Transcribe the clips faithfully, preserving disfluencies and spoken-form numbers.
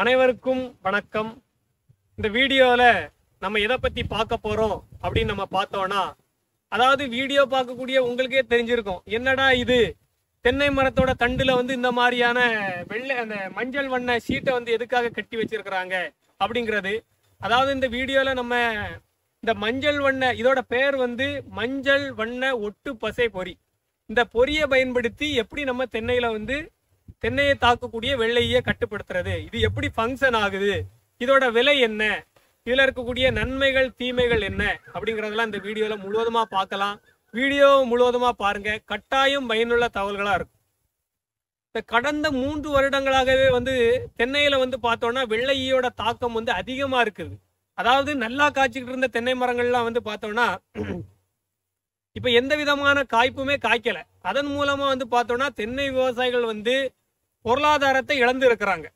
அனைவருக்கும் வணக்கம். இந்த வீடியோவில் நம்ம எதை பற்றி பார்க்க போகிறோம் அப்படின்னு நம்ம பார்த்தோன்னா, அதாவது வீடியோ பார்க்கக்கூடிய உங்களுக்கே தெரிஞ்சிருக்கும், என்னடா இது தென்னை மரத்தோட தண்டில் வந்து இந்த மாதிரியான வெள்ளை அந்த மஞ்சள் வண்ண சீட்டை வந்து எதுக்காக கட்டி வச்சிருக்கிறாங்க அப்படிங்கிறது. அதாவது இந்த வீடியோவில் நம்ம இந்த மஞ்சள் வண்ண, இதோட பெயர் வந்து மஞ்சள் வண்ண ஒட்டு பசை பொறி, இந்த பொறியை பயன்படுத்தி எப்படி நம்ம தென்னையில் வந்து தென்னையை தாக்கக்கூடிய வெள்ளையை கட்டுப்படுத்துறது, இது எப்படி ஃபங்க்ஷன் ஆகுது, இதோட விலை என்ன, இதில் இருக்கக்கூடிய நன்மைகள் தீமைகள் என்ன அப்படிங்கிறதெல்லாம் இந்த வீடியோவில் முழுவதுமாக பார்க்கலாம். வீடியோ முழுவதுமாக பாருங்கள், கட்டாயம் பயனுள்ள தகவல்களாக இருக்கும். இந்த கடந்த மூன்று வருடங்களாகவே வந்து தென்னையில் வந்து பார்த்தோன்னா வெள்ளையோட தாக்கம் வந்து அதிகமாக இருக்குது. அதாவது நல்லா காய்ச்சிக்கிட்டு இருந்த தென்னை மரங்கள்லாம் வந்து பார்த்தோன்னா இப்போ எந்த விதமான காய்ப்புமே காய்க்கலை. அதன் மூலமாக வந்து பார்த்தோன்னா தென்னை விவசாயிகள் வந்து பொருளாதாரத்தை இழந்து இருக்கிறாங்க.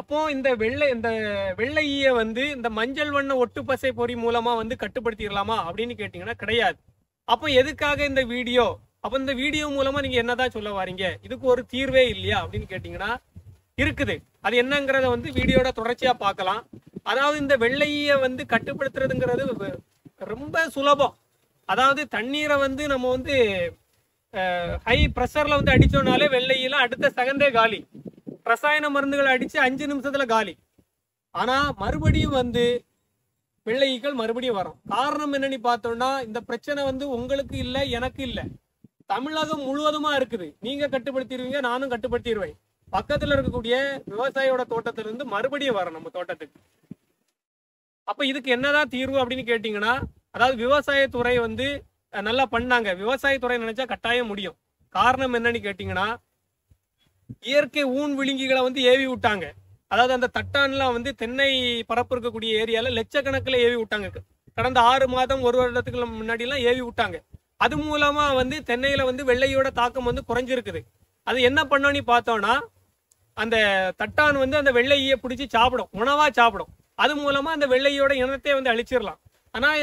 அப்போ இந்த வெள்ளை இந்த வெள்ளையை வந்து இந்த மஞ்சள் வண்ண ஒட்டுப்பசை பொறி மூலமா வந்து கட்டுப்படுத்திடலாமா அப்படின்னு கேட்டீங்கன்னா கிடையாது. அப்போ எதுக்காக இந்த வீடியோ? அப்போ இந்த வீடியோ மூலமா நீங்க என்னதான் சொல்ல வரீங்க, இதுக்கு ஒரு தீர்வே இல்லையா அப்படின்னு கேட்டீங்கன்னா இருக்குது. அது என்னங்கிறத வந்து வீடியோட தொடர்ச்சியா பார்க்கலாம். அதாவது இந்த வெள்ளையை வந்து கட்டுப்படுத்துறதுங்கிறது ரொம்ப சுலபம். அதாவது தண்ணீரை வந்து நம்ம வந்து ஹை ப்ரெஷரில் வந்து அடித்தோம்னாலே வெள்ளையெல்லாம் அடுத்த செகண்டே காலி. ரசாயன மருந்துகளை அடித்து அஞ்சு நிமிஷத்தில் காலி. ஆனால் மறுபடியும் வந்து வெள்ளையீக்கள் மறுபடியும் வரும். காரணம் என்னன்னு பார்த்தோம்னா, இந்த பிரச்சனை வந்து உங்களுக்கு இல்லை எனக்கு இல்லை, தமிழகம் முழுவதுமாக இருக்குது. நீங்கள் கட்டுப்படுத்திடுவீங்க, நானும் கட்டுப்படுத்திடுவேன். பக்கத்தில் இருக்கக்கூடிய விவசாயியோட தோட்டத்திலிருந்து மறுபடியும் வரும் நம்ம தோட்டத்துக்கு. அப்போ இதுக்கு என்னதான் தீர்வு அப்படின்னு கேட்டிங்கன்னா, அதாவது விவசாயத்துறை வந்து நல்லா பண்ணாங்க. விவசாயத்துறை நினைச்சா கட்டாயம் முடியும். காரணம் என்னன்னு கேட்டிங்கன்னா, இயற்கை ஊன் விழுங்கிகளை வந்து ஏவி விட்டாங்க. அதாவது அந்த தட்டான்லாம் வந்து தென்னை பரப்பு இருக்கக்கூடிய ஏரியாவில் லட்சக்கணக்கில் ஏவி விட்டாங்க. கடந்த ஆறு மாதம் ஒரு வருடத்துக்கு முன்னாடிலாம் ஏவி விட்டாங்க. அது மூலமாக வந்து தென்னையில் வந்து வெள்ளையோட தாக்கம் வந்து குறைஞ்சிருக்குது. அது என்ன பண்ணோன்னு பார்த்தோன்னா, அந்த தட்டான் வந்து அந்த வெள்ளையை பிடிச்சி சாப்பிடும், உணவாக சாப்பிடும். அது மூலமாக அந்த வெள்ளையோட இனத்தை வந்து அழிச்சிடலாம். ஆனால்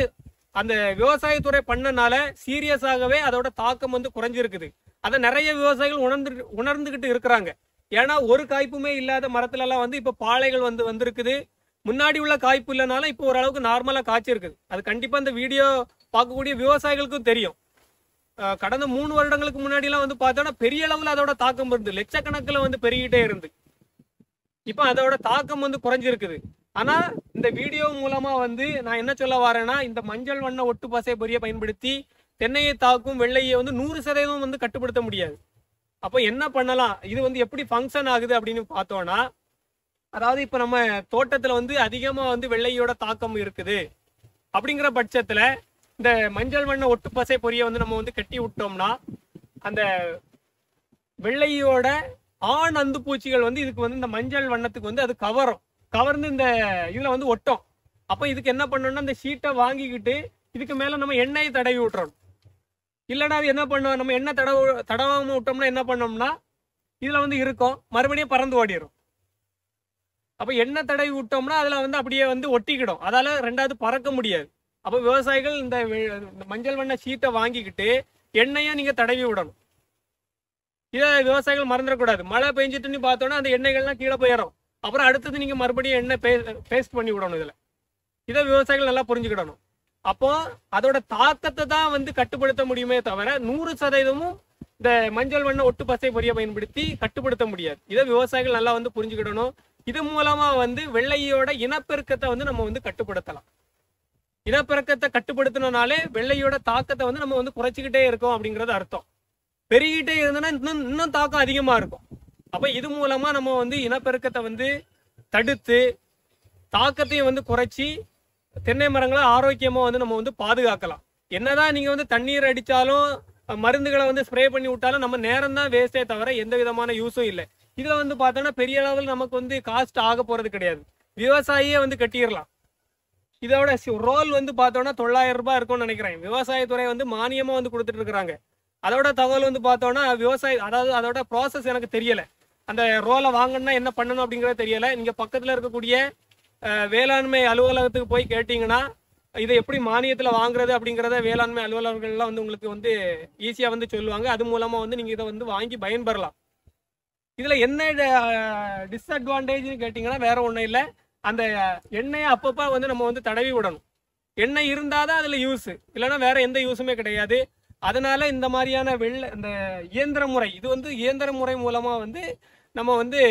அந்த விவசாயத்துறை பண்ணனால சீரியஸாகவே அதோட தாக்கம் வந்து குறைஞ்சிருக்குது. அதை நிறைய விவசாயிகள் உணர்ந்து உணர்ந்துக்கிட்டு இருக்கிறாங்க. ஏன்னா ஒரு காய்ப்புமே இல்லாத மரத்துலலாம் வந்து இப்போ பாளைகள் வந்து வந்திருக்குது. முன்னாடி உள்ள காய்ப்பு இல்லைனாலும் இப்போ ஓரளவுக்கு நார்மலாக காய்ச்சிருக்குது. அது கண்டிப்பாக இந்த வீடியோ பார்க்கக்கூடிய விவசாயிகளுக்கும் தெரியும். கடந்த மூணு வருடங்களுக்கு முன்னாடிலாம் வந்து பார்த்தோன்னா பெரிய அளவில் அதோட தாக்கம் இருந்து லட்சக்கணக்கில் வந்து பெருகிட்டே இருந்து இப்போ அதோட தாக்கம் வந்து குறைஞ்சிருக்குது. ஆனால் இந்த வீடியோ மூலமாக வந்து நான் என்ன சொல்ல வரேன்னா, இந்த மஞ்சள் வண்ண ஒட்டு பசை பொறியை பயன்படுத்தி தென்னையை தாக்கும் வெள்ளையை வந்து நூறு சதவீதம் வந்து கட்டுப்படுத்த முடியாது. அப்போ என்ன பண்ணலாம், இது வந்து எப்படி ஃபங்க்ஷன் ஆகுது அப்படின்னு பார்த்தோன்னா, அதாவது இப்போ நம்ம தோட்டத்தில் வந்து அதிகமாக வந்து வெள்ளையோட தாக்கம் இருக்குது அப்படிங்கிற பட்சத்தில் இந்த மஞ்சள் வண்ண ஒட்டு பசை பொறியை வந்து நம்ம வந்து கட்டி விட்டோம்னா அந்த வெள்ளையோட ஆண் அந்து பூச்சிகள் வந்து இதுக்கு வந்து இந்த மஞ்சள் வண்ணத்துக்கு வந்து அது கவரும் கவர்ந்து இந்த இதில் வந்து ஒட்டும். அப்போ இதுக்கு என்ன பண்ணணும்னா, இந்த ஷீட்டை வாங்கிக்கிட்டு இதுக்கு மேலே நம்ம எண்ணெயை தடவி விட்டுறணும். இல்லைனா அது என்ன பண்ணுவோம், நம்ம எண்ணெய் தடவு தடவாமல் விட்டோம்னா என்ன பண்ணோம்னா இதில் வந்து இருக்கும், மறுபடியும் பறந்து ஓடிடும். அப்போ எண்ணெய் தடவி விட்டோம்னா அதில் வந்து அப்படியே வந்து ஒட்டிக்கிடும், அதால் ரெண்டாவது பறக்க முடியாது. அப்போ விவசாயிகள் இந்த மஞ்சள் வண்ண ஷீட்டை வாங்கிக்கிட்டு எண்ணெயை நீங்கள் தடவி விடணும். இதை விவசாயிகள் மறந்துடக்கூடாது. மழை பெஞ்சிட்டுன்னு பார்த்தோன்னா அந்த எண்ணெய்கள்லாம் கீழே போயிடும். அப்புறம் அடுத்தது நீங்கள் மறுபடியும் எண்ணெய் பே பேஸ்ட் பண்ணி விடணும். இதில் இதை விவசாயிகள் நல்லா புரிஞ்சுக்கிடணும். அப்போ அதோட தாக்கத்தை தான் வந்து கட்டுப்படுத்த முடியுமே தவிர நூறு சதவீதமும் இந்த மஞ்சள் வண்ண ஒட்டு பசை பொறியை பயன்படுத்தி கட்டுப்படுத்த முடியாது. இதை விவசாயிகள் நல்லா வந்து புரிஞ்சுக்கிடணும். இது மூலமாக வந்து வெள்ளையோட இனப்பெருக்கத்தை வந்து நம்ம வந்து கட்டுப்படுத்தலாம். இனப்பெருக்கத்தை கட்டுப்படுத்தினாலே வெள்ளையோட தாக்கத்தை வந்து நம்ம வந்து குறைச்சிக்கிட்டே இருக்கோம் அப்படிங்கிறது அர்த்தம். பெருகிட்டே இருந்தோன்னா இன்னும் இன்னும் தாக்கம் அதிகமாக இருக்கும். அப்போ இது மூலமாக நம்ம வந்து இனப்பெருக்கத்தை வந்து தடுத்து தாக்கத்தையும் வந்து குறைச்சி தென்னை மரங்களை ஆரோக்கியமாக வந்து நம்ம வந்து பாதுகாக்கலாம். என்னதான் நீங்கள் வந்து தண்ணீர் அடித்தாலும் மருந்துகளை வந்து ஸ்ப்ரே பண்ணி விட்டாலும் நம்ம நேரம் தான் வேஸ்டே தவிர எந்த விதமான யூஸும் இல்லை. இதில் வந்து பார்த்தோன்னா பெரிய அளவில் நமக்கு வந்து காஸ்ட் ஆக போகிறது கிடையாது. விவசாயியே வந்து கட்டிடலாம். இதோட ரோல் வந்து பார்த்தோன்னா தொள்ளாயிரம் ரூபாய் இருக்கும்னு நினைக்கிறேன். விவசாயத்துறை வந்து மானியமாக வந்து கொடுத்துட்டு இருக்கிறாங்க. அதோட தகவல் வந்து பார்த்தோன்னா விவசாயி, அதாவது அதோட ப்ராசஸ் எனக்கு தெரியலை. அந்த ரோலை வாங்கணும்னா என்ன பண்ணணும் அப்படிங்கிறது தெரியலை. நீங்கள் பக்கத்தில் இருக்கக்கூடிய வேளாண்மை அலுவலகத்துக்கு போய் கேட்டிங்கன்னா இதை எப்படி மானியத்தில் வாங்குறது அப்படிங்கிறத வேளாண்மை அலுவலர்கள்லாம் வந்து உங்களுக்கு வந்து ஈஸியாக வந்து சொல்லுவாங்க. அது மூலமாக வந்து நீங்கள் இதை வந்து வாங்கி பயன்பெறலாம். இதுல என்ன டிஸ்அட்வான்டேஜ் கேட்டிங்கன்னா வேற ஒண்ணும் இல்ல, அந்த எண்ணெயை அப்பப்போ வந்து நம்ம வந்து தடவி விடணும். எண்ணெய் இருந்தால் தான் அதில் யூஸு, இல்லைன்னா வேறு எந்த யூஸுமே கிடையாது. அதனால் இந்த மாதிரியான வெள்ளை இந்த இயந்திர முறை, இது வந்து இயந்திர முறை மூலமாக வந்து நம்ம வந்து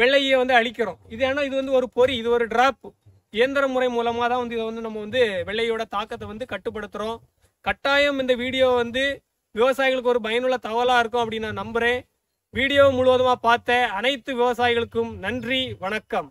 வெள்ளையை வந்து அழிக்கிறோம். இது ஏன்னா இது வந்து ஒரு பொறி, இது ஒரு ட்ராப்பு. இயந்திர முறை மூலமாக தான் வந்து இதை வந்து நம்ம வந்து வெள்ளையோட தாக்கத்தை வந்து கட்டுப்படுத்துகிறோம். கட்டாயம் இந்த வீடியோ வந்து விவசாயிகளுக்கு ஒரு பயனுள்ள தகவலாக இருக்கும் அப்படின்னு நான் நம்புகிறேன். வீடியோ முழுவதுமாக பார்த்த அனைத்து விவசாயிகளுக்கும் நன்றி, வணக்கம்.